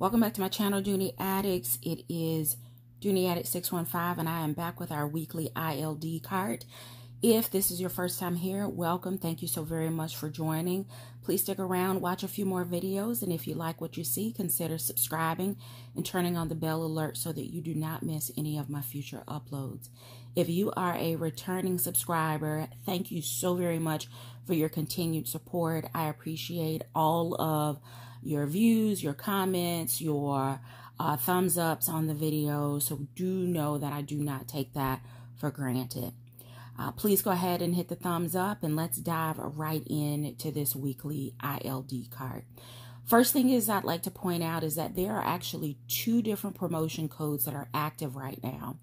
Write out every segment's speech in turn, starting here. Welcome back to my channel, Dooney Addicts. It is Dooney Addict 615, and I am back with our weekly ILD card. If this is your first time here, welcome. Thank you so very much for joining. Please stick around, watch a few more videos, and if you like what you see, consider subscribing and turning on the bell alert so that you do not miss any of my future uploads. If you are a returning subscriber, thank you so very much for your continued support. I appreciate all of your views, your comments, your thumbs ups on the video. So do know that I do not take that for granted. Please go ahead and hit the thumbs up, and let's dive right in to this weekly ILD card. First thing is I'd like to point out is that there are actually two different promotion codes that are active right now.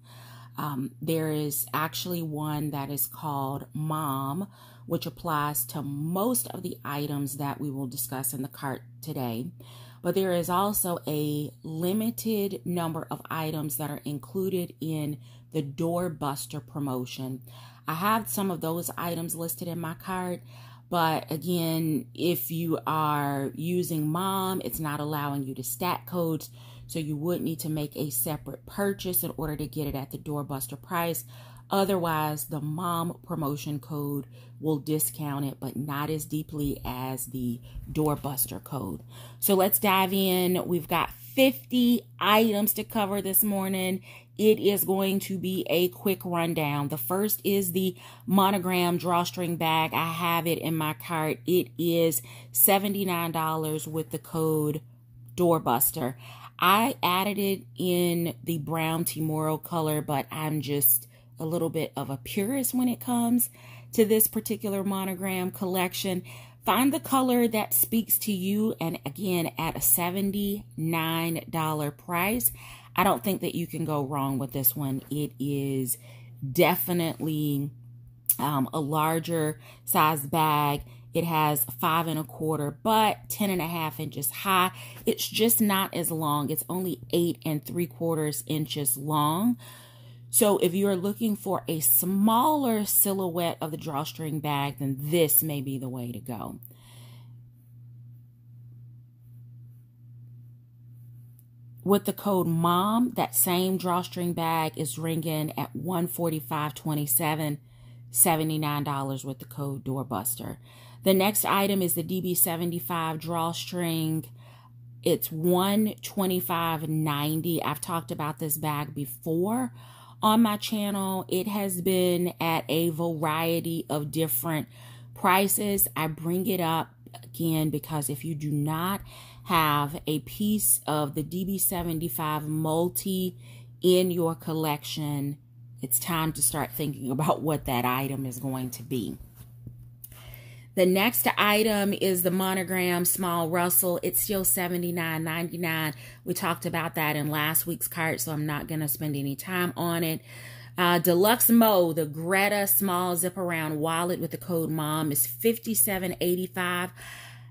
There is actually one that is called MOM, which applies to most of the items that we will discuss in the cart today. But there is also a limited number of items that are included in the Doorbuster promotion. I have some of those items listed in my cart, but again, if you are using MOM, it's not allowing you to stack codes, so you would need to make a separate purchase in order to get it at the Doorbuster price. Otherwise, the MOM promotion code will discount it, but not as deeply as the Doorbuster code. So let's dive in. We've got 50 items to cover this morning. It is going to be a quick rundown. The first is the Monogram Drawstring bag. I have it in my cart. It is $79 with the code Doorbuster. I added it in the brown Timoro color, but I'm just a little bit of a purist when it comes to this particular Monogram collection. Find the color that speaks to you, and again, at a $79 price, I don't think that you can go wrong with this one. It is definitely a larger size bag. It has 5 1/4 but 10 1/2 inches high. It's just not as long. It's only 8 3/4 inches long. So if you are looking for a smaller silhouette of the drawstring bag, then this may be the way to go. With the code MOM, that same drawstring bag is ringing at $145.27, $79 with the code Doorbuster. The next item is the DB75 drawstring. It's $125.90. I've talked about this bag before on my channel. It has been at a variety of different prices. I bring it up again because if you do not have a piece of the DB75 multi in your collection, it's time to start thinking about what that item is going to be. The next item is the Monogram Small Russell. It's still $79.99. We talked about that in last week's cart, so I'm not going to spend any time on it. Deluxe Mo, the Gretta Small Zip Around Wallet with the code MOM is $57.85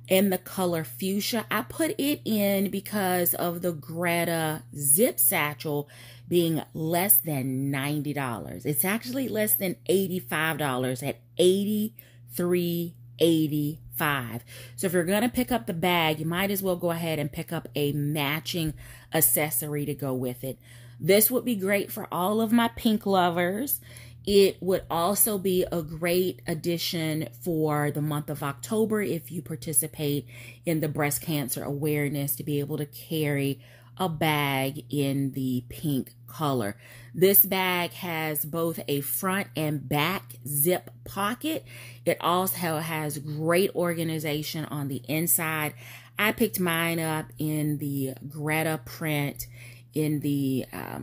in the color fuchsia. I put it in because of the Gretta Zip Satchel being less than $90. It's actually less than $85 at $83.85. So if you're going to pick up the bag, you might as well go ahead and pick up a matching accessory to go with it. This would be great for all of my pink lovers. It would also be a great addition for the month of October if you participate in the breast cancer awareness, to be able to carry a bag in the pink color. This bag has both a front and back zip pocket. It also has great organization on the inside. I picked mine up in the Gretta print, in the, I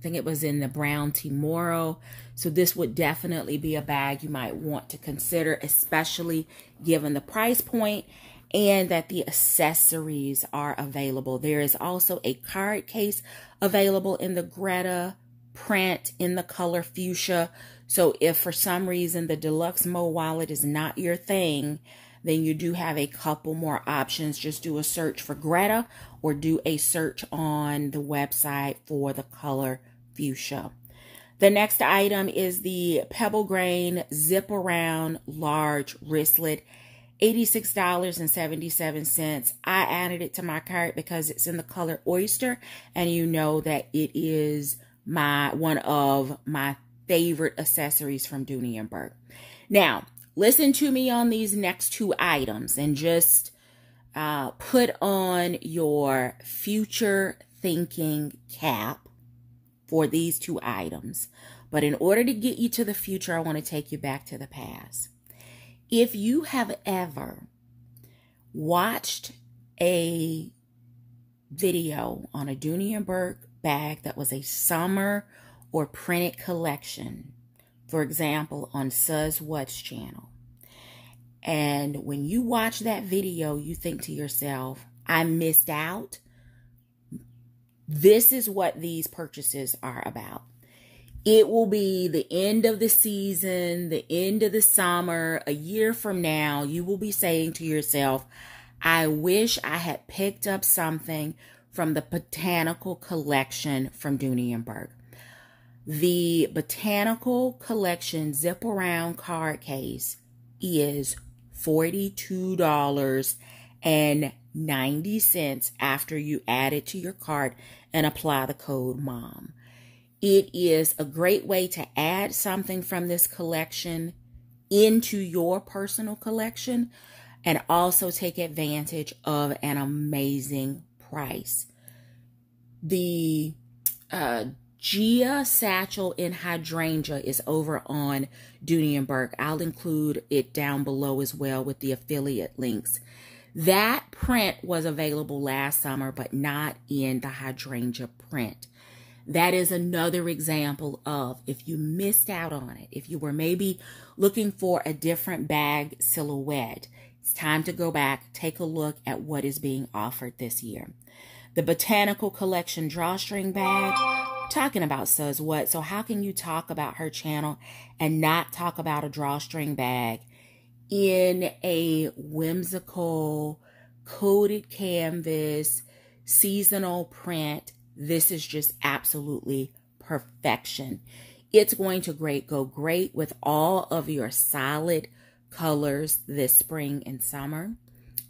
think it was in the brown Timoro. So this would definitely be a bag you might want to consider, especially given the price point and that the accessories are available. There is also a card case available in the Gretta print in the color fuchsia. So if for some reason the Deluxe Mo wallet is not your thing, then you do have a couple more options. Just do a search for Gretta or do a search on the website for the color fuchsia. The next item is the Pebble Grain Zip Around Large Wristlet. $86.77. I added it to my cart because it's in the color oyster, and you know that it is one of my favorite accessories from Dooney & Bourke. Now, listen to me on these next two items and just put on your future thinking cap for these two items. But in order to get you to the future, I want to take you back to the past. If you have ever watched a video on a Dooney & Bourke bag that was a summer or printed collection, for example, on Suz What's channel, and when you watch that video, you think to yourself, I missed out. This is what these purchases are about. It will be the end of the season, the end of the summer, a year from now, you will be saying to yourself, I wish I had picked up something from the Botanical Collection from Dooney & Bourke. The Botanical Collection Zip Around card case is $42.90 after you add it to your cart and apply the code MOM. It is a great way to add something from this collection into your personal collection and also take advantage of an amazing price. The Gia satchel in Hydrangea is over on Dooney & Bourke. I'll include it down below as well with the affiliate links. That print was available last summer, but not in the Hydrangea print. That is another example of if you missed out on it, if you were maybe looking for a different bag silhouette, it's time to go back, take a look at what is being offered this year. The Botanical Collection Drawstring bag, talking about Suz What, so how can you talk about her channel and not talk about a drawstring bag in a whimsical, coated canvas, seasonal print? This is just absolutely perfection. It's going to go great with all of your solid colors this spring and summer.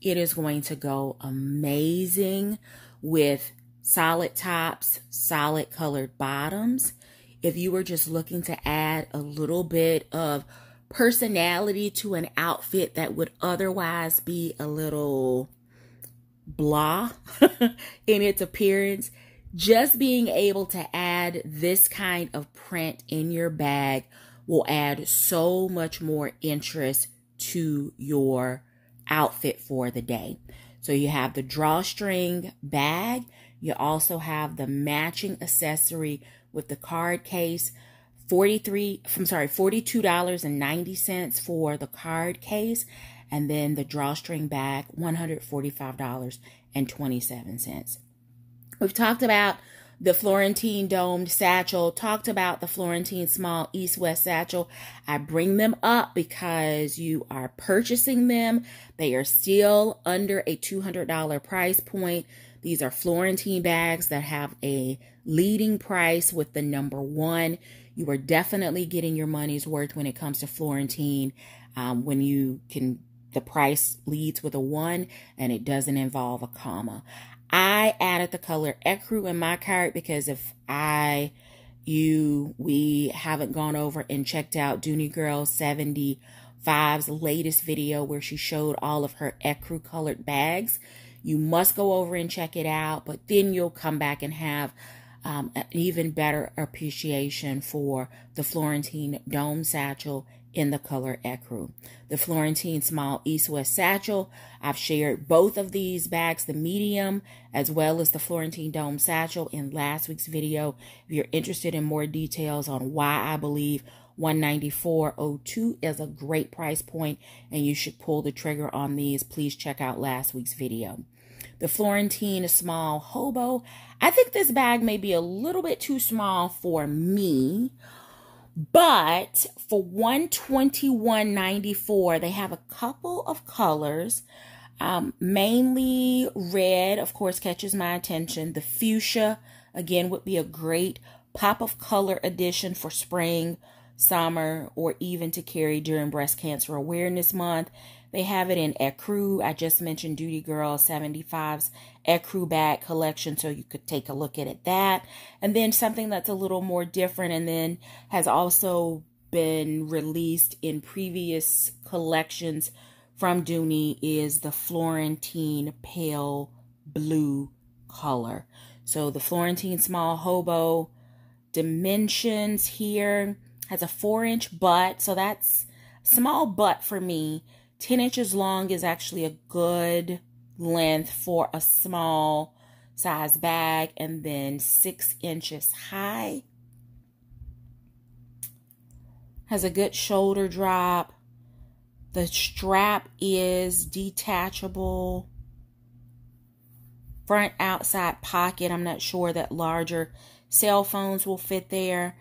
It is going to go amazing with solid tops, solid colored bottoms. If you were just looking to add a little bit of personality to an outfit that would otherwise be a little blah in its appearance, just being able to add this kind of print in your bag will add so much more interest to your outfit for the day. So you have the drawstring bag. You also have the matching accessory with the card case. $42.90 for the card case. And then the drawstring bag, $145.27. We've talked about the Florentine domed satchel, talked about the Florentine small east-west satchel. I bring them up because you are purchasing them. They are still under a $200 price point. These are Florentine bags that have a leading price with the number one. You are definitely getting your money's worth when it comes to Florentine. When you can, the price leads with a one and it doesn't involve a comma. I added the color ecru in my cart because if we haven't gone over and checked out Dooney Girl 75's latest video where she showed all of her ecru colored bags, you must go over and check it out, but then you'll come back and have an even better appreciation for the Florentine dome satchel in the color ecru. The Florentine small east-west satchel, I've shared both of these bags, the medium as well as the Florentine dome satchel, in last week's video. If you're interested in more details on why I believe $194.02 is a great price point and you should pull the trigger on these, please check out last week's video. The Florentine small hobo, I think this bag may be a little bit too small for me, but for $121.94, they have a couple of colors, mainly red, of course, catches my attention. The fuchsia, again, would be a great pop of color addition for spring, summer, or even to carry during Breast Cancer Awareness Month. They have it in ecru. I just mentioned Dooney Girl 75's ecru bag collection, so you could take a look at that. And then something that's a little more different and then has also been released in previous collections from Dooney is the Florentine pale blue color. So the Florentine small hobo dimensions here has a 4-inch butt, so that's small butt for me. 10 inches long is actually a good length for a small size bag, and then 6 inches high. Has a good shoulder drop. The strap is detachable. Front outside pocket. I'm not sure that larger cell phones will fit there.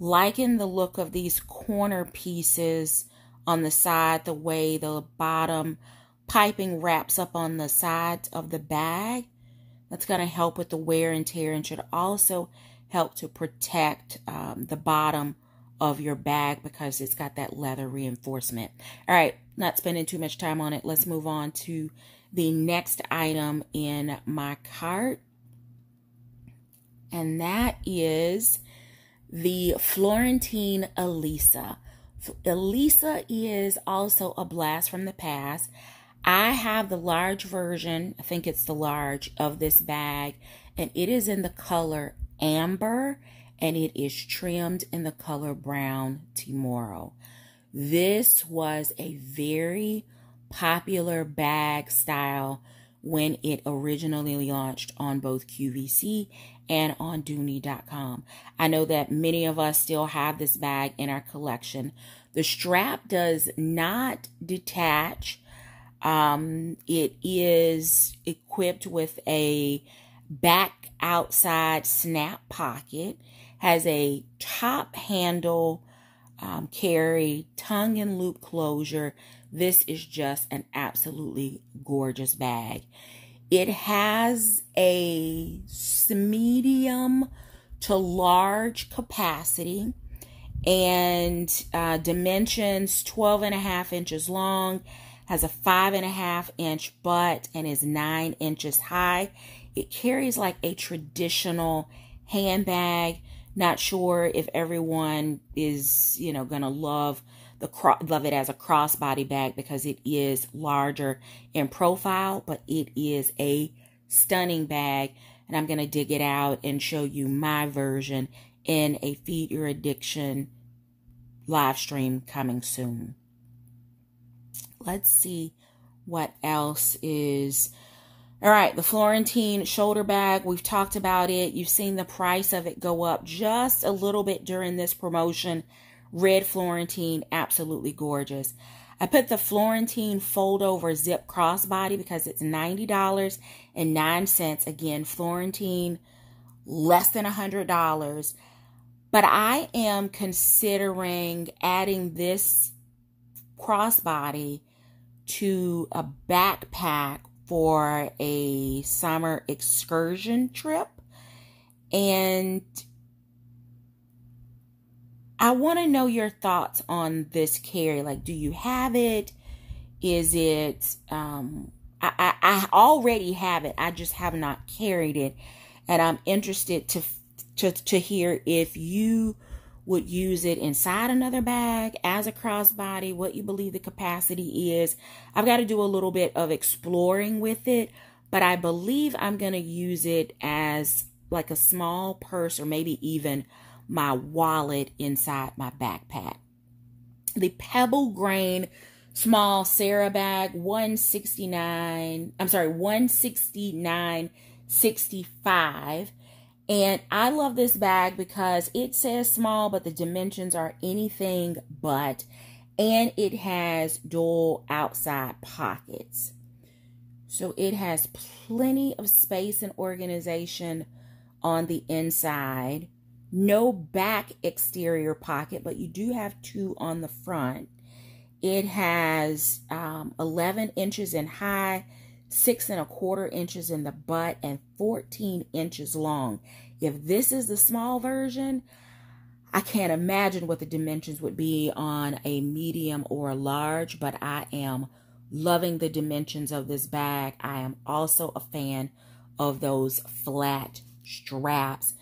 Liking the look of these corner pieces on the side, the way the bottom piping wraps up on the sides of the bag. That's going to help with the wear and tear and should also help to protect the bottom of your bag because it's got that leather reinforcement. All right, not spending too much time on it. Let's move on to the next item in my cart. And that is the Florentine Elisa. Elisa is also a blast from the past. I have the large version, I think it's the large, of this bag, and it is in the color amber, and it is trimmed in the color brown Timoro. This was a very popular bag style when it originally launched on both QVC and on Dooney.com. I know that many of us still have this bag in our collection. The strap does not detach. It is equipped with a back outside snap pocket, has a top handle, carry, tongue and loop closure. This is just an absolutely gorgeous bag. It has a medium to large capacity and dimensions 12.5 inches long, has a 5.5-inch butt, and is 9 inches high. It carries like a traditional handbag. Not sure if everyone is, you know, gonna love it as a crossbody bag because it is larger in profile, but it is a stunning bag. And I'm gonna dig it out and show you my version in a Feed Your Addiction live stream coming soon. Let's see what else is. All right, the Florentine shoulder bag, we've talked about it. You've seen the price of it go up just a little bit during this promotion. Red Florentine, absolutely gorgeous. I put the Florentine fold over zip crossbody because it's $90.09. Again, Florentine, less than $100. But I am considering adding this crossbody to a backpack for a summer excursion trip, and I want to know your thoughts on this carry. Like, do you have it? Is it, I already have it, I just have not carried it, and I'm interested to hear if you would use it inside another bag as a crossbody, what you believe the capacity is. I've got to do a little bit of exploring with it, but I believe I'm going to use it as like a small purse or maybe even my wallet inside my backpack. The Pebble Grain small Sarah bag, $169.65. And I love this bag because it says small, but the dimensions are anything but. And it has dual outside pockets. So it has plenty of space and organization on the inside. No back exterior pocket, but you do have 2 on the front. It has 11 inches in high, 6.25 inches in the butt, and 14 inches long. If this is the small version, I can't imagine what the dimensions would be on a medium or a large, but I am loving the dimensions of this bag. I am also a fan of those flat straps.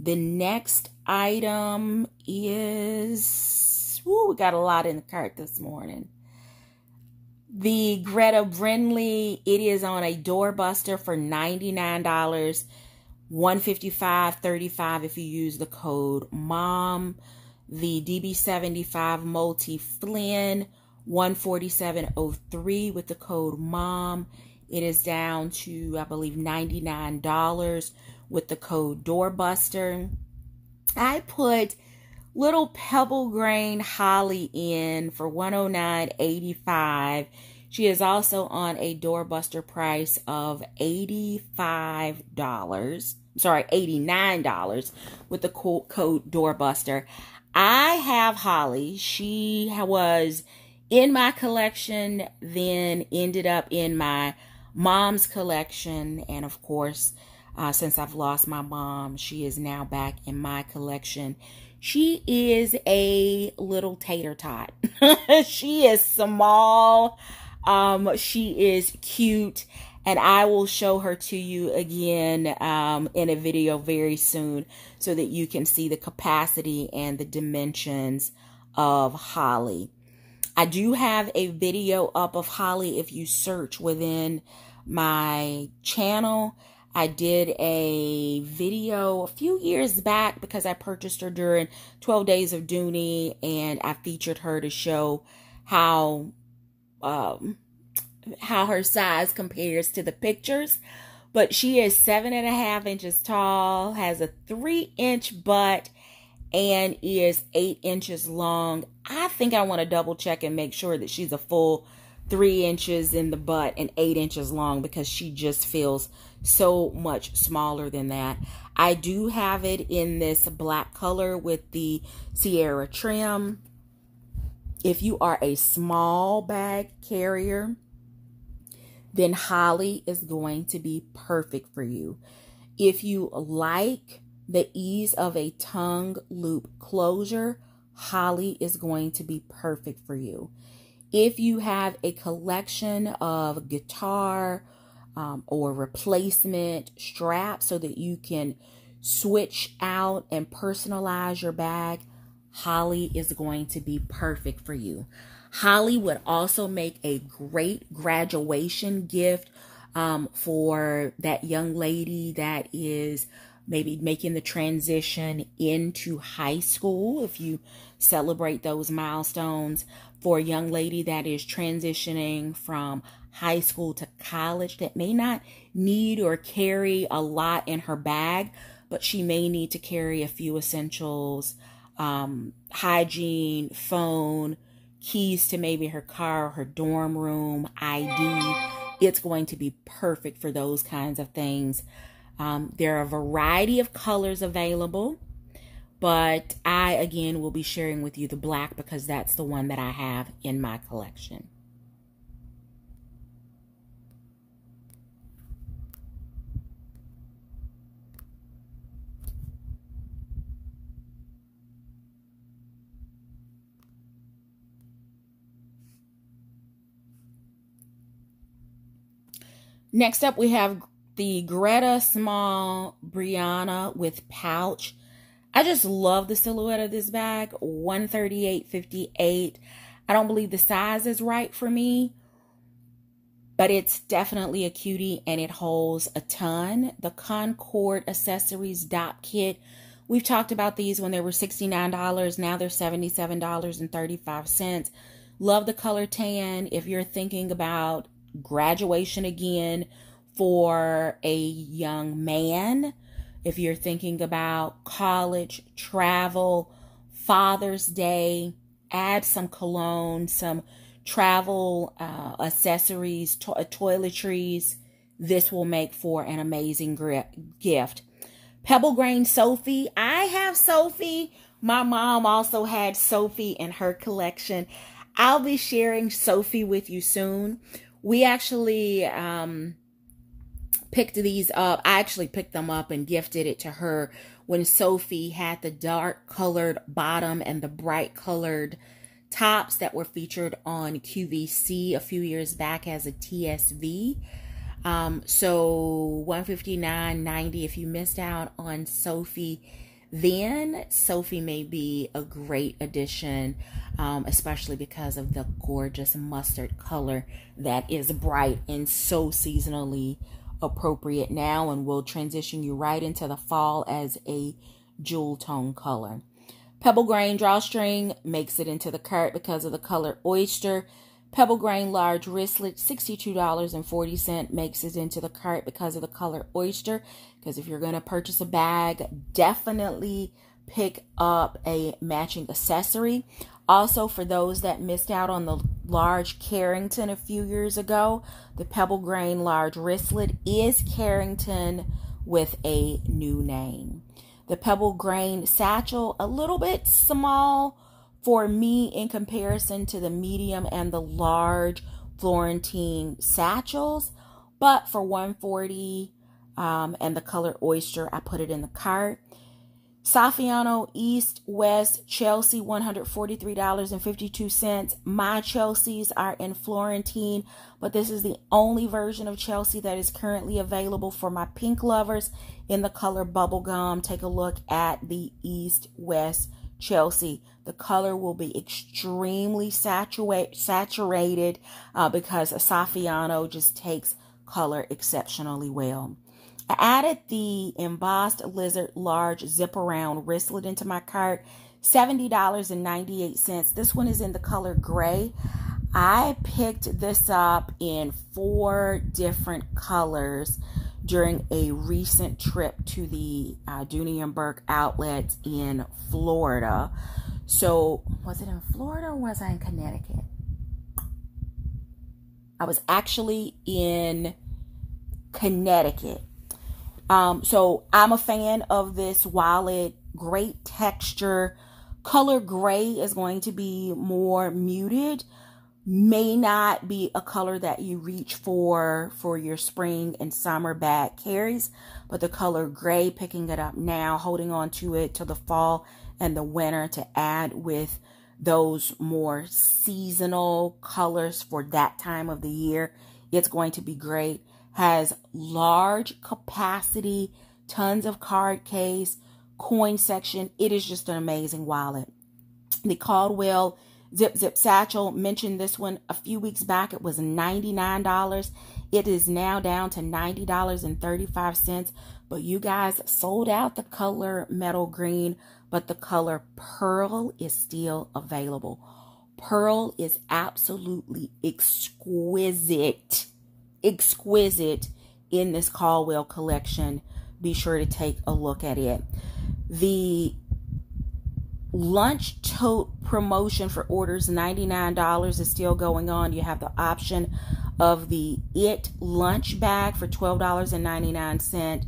The next item is, ooh, we got a lot in the cart this morning. The Gretta Brindley, it is on a doorbuster for $99, $155.35 if you use the code MOM. The DB75 Multi Flynn, $147.03 with the code MOM. It is down to, I believe, $99 with the code DOORBUSTER. I put little Pebble Grain Holly in for $109.85. She is also on a doorbuster price of $89 with the code DOORBUSTER. I have Holly. She was in my collection, then ended up in my mom's collection, and of course, since I've lost my mom, she is now back in my collection. She is a little tater tot. She is small. She is cute. And I will show her to you again in a video very soon so that you can see the capacity and the dimensions of Holly. I do have a video up of Holly if you search within my channel. I did a video a few years back because I purchased her during 12 Days of Dooney, and I featured her to show how her size compares to the pictures. But she is 7.5 inches tall, has a 3-inch butt, and is 8 inches long. I think I want to double check and make sure that she's a full 3 inches in the butt and 8 inches long, because she just feels so much smaller than that. I do have it in this black color with the Sierra trim. If you are a small bag carrier, then Holly is going to be perfect for you. If you like the ease of a tongue loop closure, Holly is going to be perfect for you. If you have a collection of guitar or replacement straps so that you can switch out and personalize your bag, Holly is going to be perfect for you. Holly would also make a great graduation gift for that young lady that is maybe making the transition into high school, if you celebrate those milestones. For a young lady that is transitioning from high school to college that may not need or carry a lot in her bag, but she may need to carry a few essentials, hygiene, phone, keys to maybe her car or her dorm room, ID. It's going to be perfect for those kinds of things. There are a variety of colors available, but I, again, will be sharing with you the black because that's the one that I have in my collection. Next up, we have the Gretta Small Brianna with pouch. I just love the silhouette of this bag, $138.58. I don't believe the size is right for me, but it's definitely a cutie and it holds a ton. The Concord Accessories Dop Kit, we've talked about these when they were $69. Now they're $77.35. Love the color tan. If you're thinking about graduation again for a young man, if you're thinking about college, travel, Father's Day, add some cologne, some travel accessories, toiletries. This will make for an amazing gift. Pebble Grain Sophie. I have Sophie. My mom also had Sophie in her collection. I'll be sharing Sophie with you soon. We actually picked these up. I actually picked them up and gifted it to her when Sophie had the dark colored bottom and the bright colored tops that were featured on QVC a few years back as a TSV. So $159.90 if you missed out on Sophie then. Sophie may be a great addition, especially because of the gorgeous mustard color that is bright and so seasonally appropriate now, and will transition you right into the fall as a jewel tone color. Pebble Grain Drawstring makes it into the cart because of the color oyster. Pebble Grain Large Wristlet, $62.40, makes it into the cart because of the color oyster. Because if you're going to purchase a bag, definitely pick up a matching accessory. Also, for those that missed out on the large Carrington a few years ago, the Pebble Grain Large Wristlet is Carrington with a new name. The Pebble Grain Satchel, a little bit small for me in comparison to the medium and the large Florentine satchels, but for $140 and the color oyster, I put it in the cart. Saffiano East West Chelsea, $143.52. My Chelseas are in Florentine, but this is the only version of Chelsea that is currently available for my pink lovers in the color bubblegum. Take a look at the East West Chelsea. The color will be extremely saturated because Saffiano just takes color exceptionally well. I added the embossed lizard large zip around wristlet into my cart, $70.98. This one is in the color gray. I picked this up in 4 different colors during a recent trip to the Dooney and Bourke outlet in Florida. So was it in Florida or was I in Connecticut? I was actually in Connecticut. So I'm a fan of this wallet. Great texture. Color gray is going to be more muted. May not be a color that you reach for your spring and summer bag carries, but the color gray, picking it up now, holding on to it till the fall and the winter to add with those more seasonal colors for that time of the year, it's going to be great. Has large capacity, tons of card case, coin section. It is just an amazing wallet. The Caldwell Zip Satchel, mentioned this one a few weeks back. It was $99. It is now down to $90.35, but you guys sold out the color metal green, but the color pearl is still available. Pearl is absolutely exquisite in this Caldwell collection. Be sure to take a look at it. The lunch tote promotion for orders $99 is still going on. You have the option of the It lunch bag for $12.99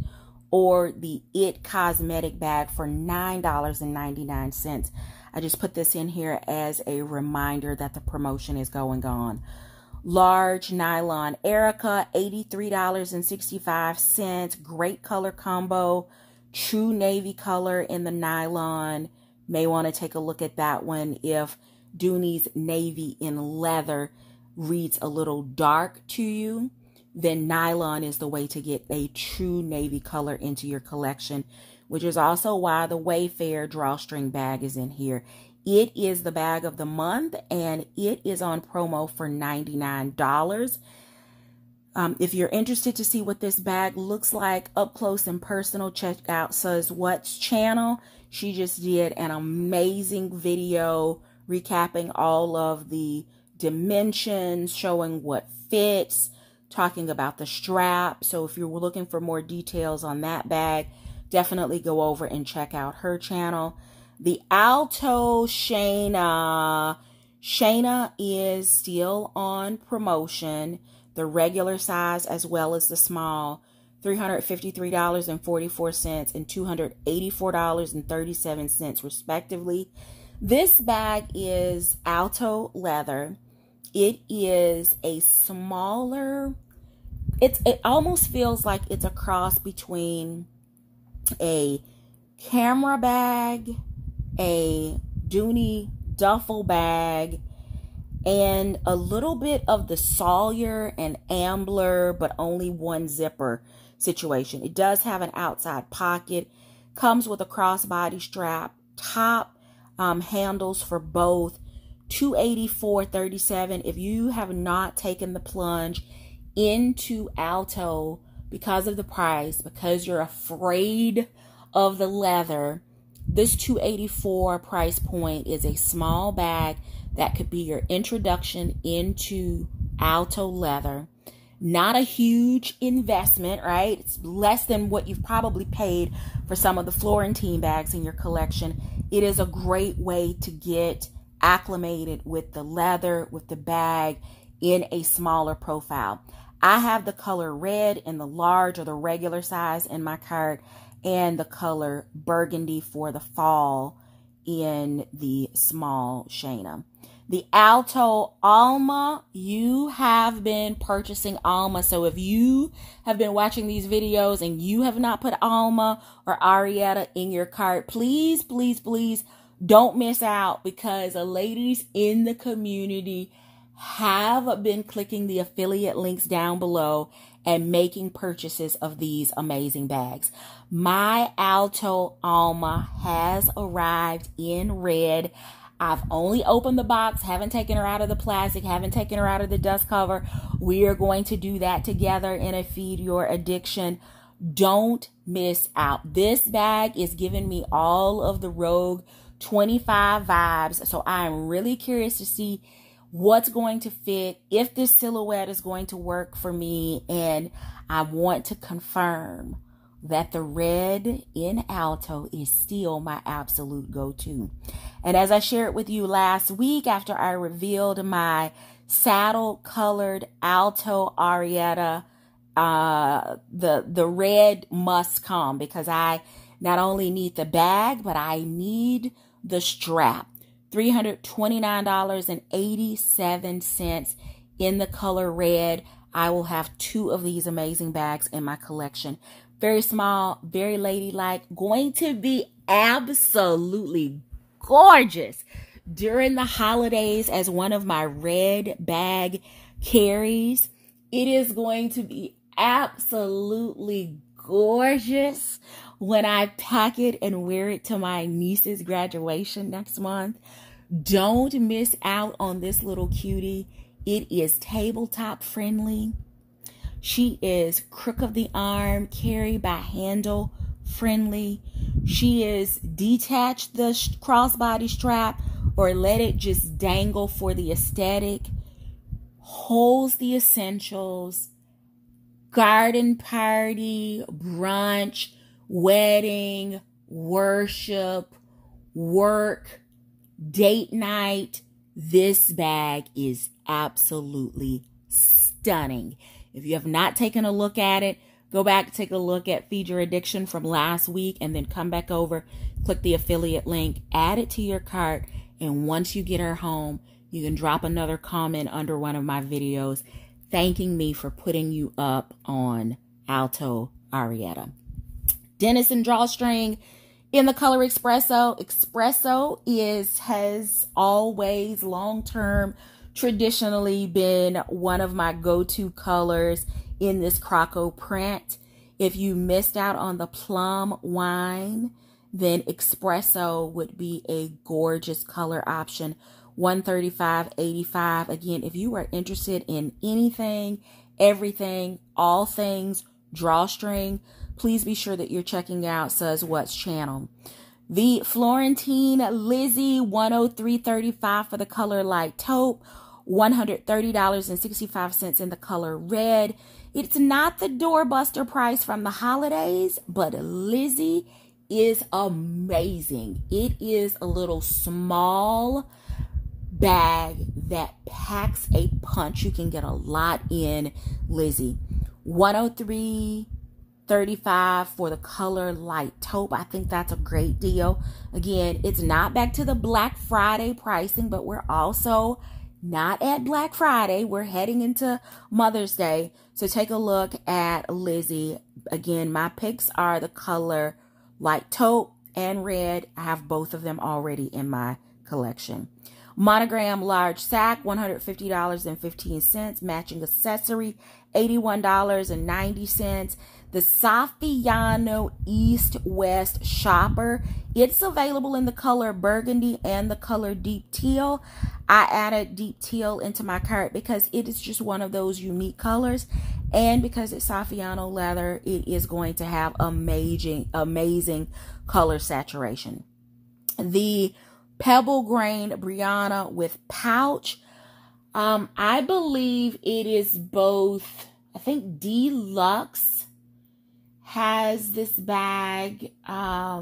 or the It cosmetic bag for $9.99. I just put this in here as a reminder that the promotion is going on. Large nylon Erica, $83.65. Great color combo, true navy color in the nylon. May want to take a look at that one if Dooney's navy in leather reads a little dark to you. Then nylon is the way to get a true navy color into your collection, which is also why the Wayfair drawstring bag is in here. It is the bag of the month and it is on promo for $99. If you're interested to see what this bag looks like up close and personal, check out Suz What's channel. She just did an amazing video recapping all of the dimensions, showing what fits, talking about the strap. So if you're looking for more details on that bag, definitely go over and check out her channel. The Alto Shayna is still on promotion, the regular size as well as the small, $353.44 and $284.37 respectively. This bag is Alto leather. It is a smaller it almost feels like it's a cross between a camera bag, a Dooney duffel bag, and a little bit of the Sawyer and Ambler, but only one zipper situation. It does have an outside pocket, comes with a crossbody strap, top handles for both, $284.37. If you have not taken the plunge into Alto because of the price, because you're afraid of the leather, this $284 price point is a small bag that could be your introduction into Alto leather. Not a huge investment, right? It's less than what you've probably paid for some of the Florentine bags in your collection. It is a great way to get acclimated with the leather, with the bag, in a smaller profile. I have the color red in the large or the regular size in my cart, and the color burgundy for the fall in the small Shayna. The Alto Alma, you have been purchasing Alma. So if you have been watching these videos and you have not put Alma or Arietta in your cart, please, please, please don't miss out, because the ladies in the community have been clicking the affiliate links down below and making purchases of these amazing bags. My Alto Alma has arrived in red. I've only opened the box, haven't taken her out of the plastic, haven't taken her out of the dust cover. We are going to do that together in a Feed Your Addiction. Don't miss out. This bag is giving me all of the Rogue 25 vibes, so I'm really curious to see what's going to fit, if this silhouette is going to work for me, and I want to confirm that the red in Alto is still my absolute go-to. And as I shared with you last week, after I revealed my saddle-colored Alto Arietta, the red must come, because I not only need the bag, but I need the strap. $329.87 in the color red. I will have two of these amazing bags in my collection. Very small, very ladylike, going to be absolutely gorgeous during the holidays as one of my red bag carries. It is going to be absolutely gorgeous when I pack it and wear it to my niece's graduation next month. Don't miss out on this little cutie. It is tabletop friendly. She is crook of the arm, carry by handle friendly. She is detach the crossbody strap or let it just dangle for the aesthetic. Holds the essentials, garden party, brunch, wedding, worship, work, date night. This bag is absolutely stunning. If you have not taken a look at it, go back, take a look at Feed Your Addiction from last week, and then come back over, click the affiliate link, add it to your cart, and once you get her home, you can drop another comment under one of my videos thanking me for putting you up on Alto Arietta. Denison drawstring in the color Espresso. Espresso has always long-term traditionally been one of my go-to colors in this croco print. If you missed out on the plum wine, then Espresso would be a gorgeous color option. $135.85. Again, if you are interested in anything, everything, all things drawstring, please be sure that you're checking out Says What's channel. The Florentine Lizzie, $103.35 for the color light taupe, $130.65 in the color red. It's not the doorbuster price from the holidays, but Lizzie is amazing. It is a little small bag that packs a punch. You can get a lot in Lizzie. $103.35 for the color light taupe. I think that's a great deal. Again, it's not back to the Black Friday pricing, but we're also not at Black Friday. We're heading into Mother's Day. So take a look at Lizzie. Again, my picks are the color light taupe and red. I have both of them already in my collection. Monogram large sack, $150.15. Matching accessory, $81.90. The Saffiano East West Shopper. It's available in the color burgundy and the color deep teal. I added deep teal into my cart because it is just one of those unique colors. And because it's Saffiano leather, it is going to have amazing color saturation. The Pebble Grain Brianna with pouch. I believe it is both, I think Deluxe has this bag. I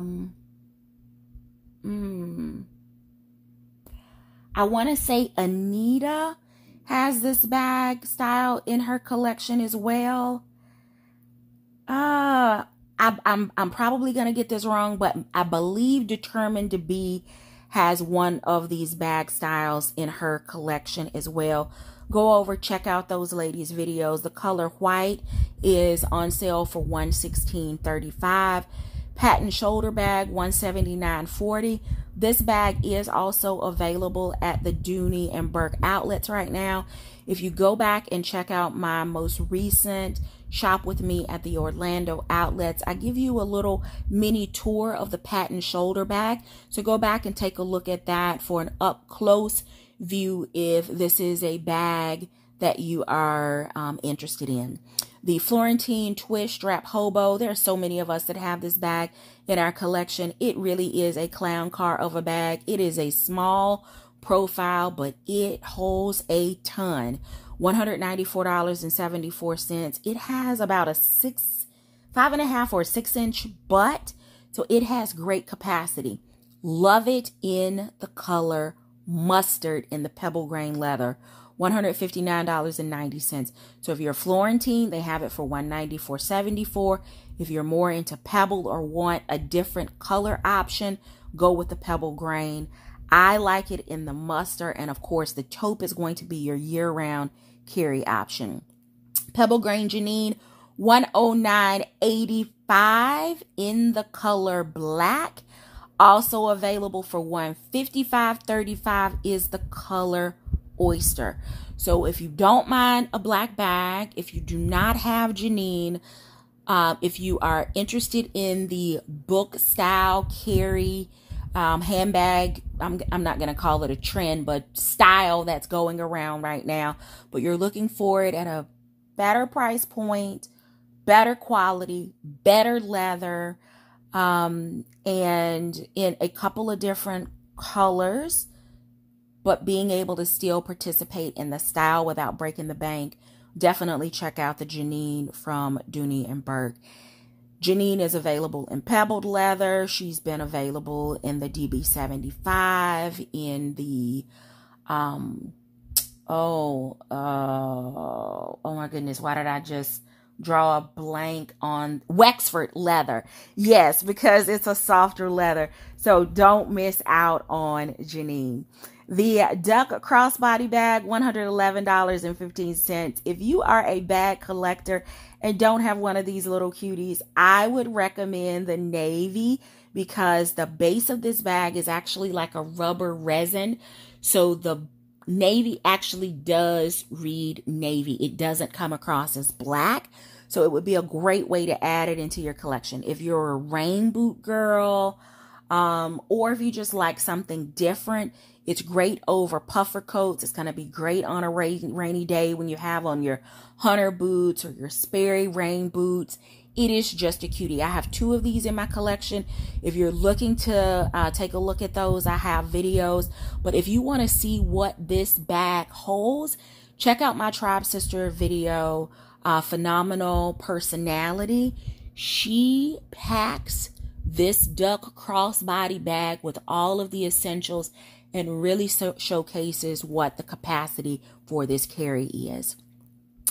want to say Anita has this bag style in her collection as well. I'm probably going to get this wrong, but I believe Determined to Be has one of these bag styles in her collection as well. Go over, check out those ladies' videos. The color white is on sale for $116.35. Patent shoulder bag, $179.40. This bag is also available at the Dooney and Bourke outlets right now. If you go back and check out my most recent shop with me at the Orlando outlets, I give you a little mini tour of the patent shoulder bag. So go back and take a look at that for an up close view if this is a bag that you are interested in. The Florentine twist strap hobo. There are so many of us that have this bag in our collection. It really is a clown car of a bag. It is a small profile, but it holds a ton. $194.74. It has about a 5.5 or 6 inch butt, so it has great capacity. Love it in the color mustard in the pebble grain leather. $159.90. So if you're Florentine, they have it for $194.74. If you're more into pebble or want a different color option, go with the pebble grain. I like it in the mustard, and of course the taupe is going to be your year-round carry option. Pebble Grain Janine, $109.85 in the color black. Also available for $155.35 is the color oyster. So if you don't mind a black bag, if you do not have Janine, if you are interested in the book style carry handbag, I'm not going to call it a trend, but style that's going around right now, but you're looking for it at a better price point, better quality, better leather, and in a couple of different colors, but being able to still participate in the style without breaking the bank, definitely check out the Janine from Dooney and Bourke. Janine is available in pebbled leather. She's been available in the DB75, in the, oh my goodness, why did I just draw a blank on Wexford leather? Yes, because it's a softer leather. So don't miss out on Janine. The Duck Crossbody Bag, $111.15. If you are a bag collector and don't have one of these little cuties, I would recommend the navy because the base of this bag is actually like a rubber resin. So the navy actually does read navy. It doesn't come across as black. So it would be a great way to add it into your collection. If you're a rain boot girl, or if you just like something different, it's great over puffer coats. It's going to be great on a rainy day when you have on your hunter boots or your Sperry rain boots. It is just a cutie. I have two of these in my collection. If you're looking to take a look at those, I have videos. But if you want to see what this bag holds, check out my Tribe Sister video, Phenomenal Personality. She packs this duck crossbody bag with all of the essentials and really showcases what the capacity for this carry is.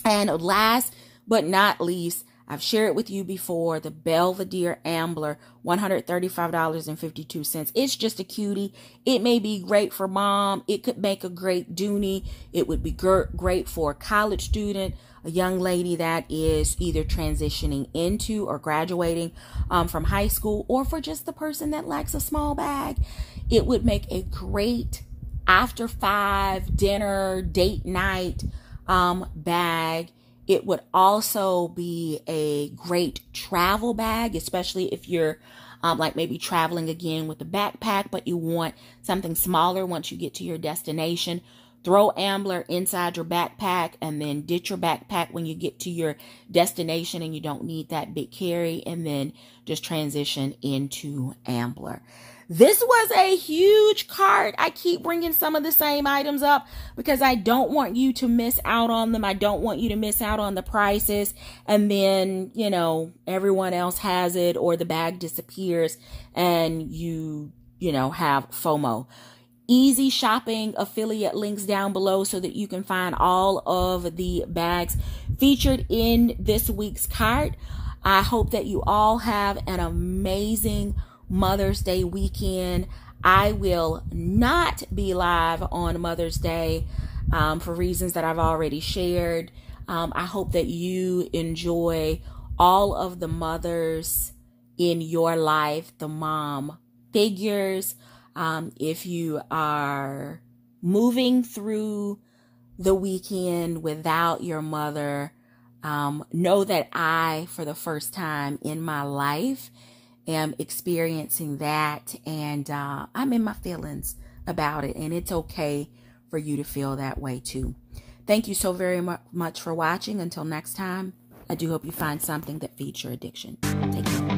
And last but not least, I've shared with you before the Belvedere Ambler, $135.52. It's just a cutie. It may be great for mom. It could make a great Dooney. It would be great for a college student, a young lady that is either transitioning into or graduating from high school, or for just the person that likes a small bag. It would make a great after 5 dinner, date night bag. It would also be a great travel bag, especially if you're like maybe traveling again with a backpack, but you want something smaller once you get to your destination. Throw Ambler inside your backpack and then ditch your backpack when you get to your destination and you don't need that big carry, and then just transition into Ambler. This was a huge cart. I keep bringing some of the same items up because I don't want you to miss out on them. I don't want you to miss out on the prices. And then, you know, everyone else has it or the bag disappears and you know, have FOMO. Easy shopping affiliate links down below so that you can find all of the bags featured in this week's cart. I hope that you all have an amazing Mother's Day weekend. I will not be live on Mother's Day for reasons that I've already shared. I hope that you enjoy all of the mothers in your life, the mom figures. If you are moving through the weekend without your mother, know that I, for the first time in my life, am experiencing that, and I'm in my feelings about it, and it's okay for you to feel that way too. Thank you so very much for watching. Until next time, I do hope you find something that feeds your addiction. Take care.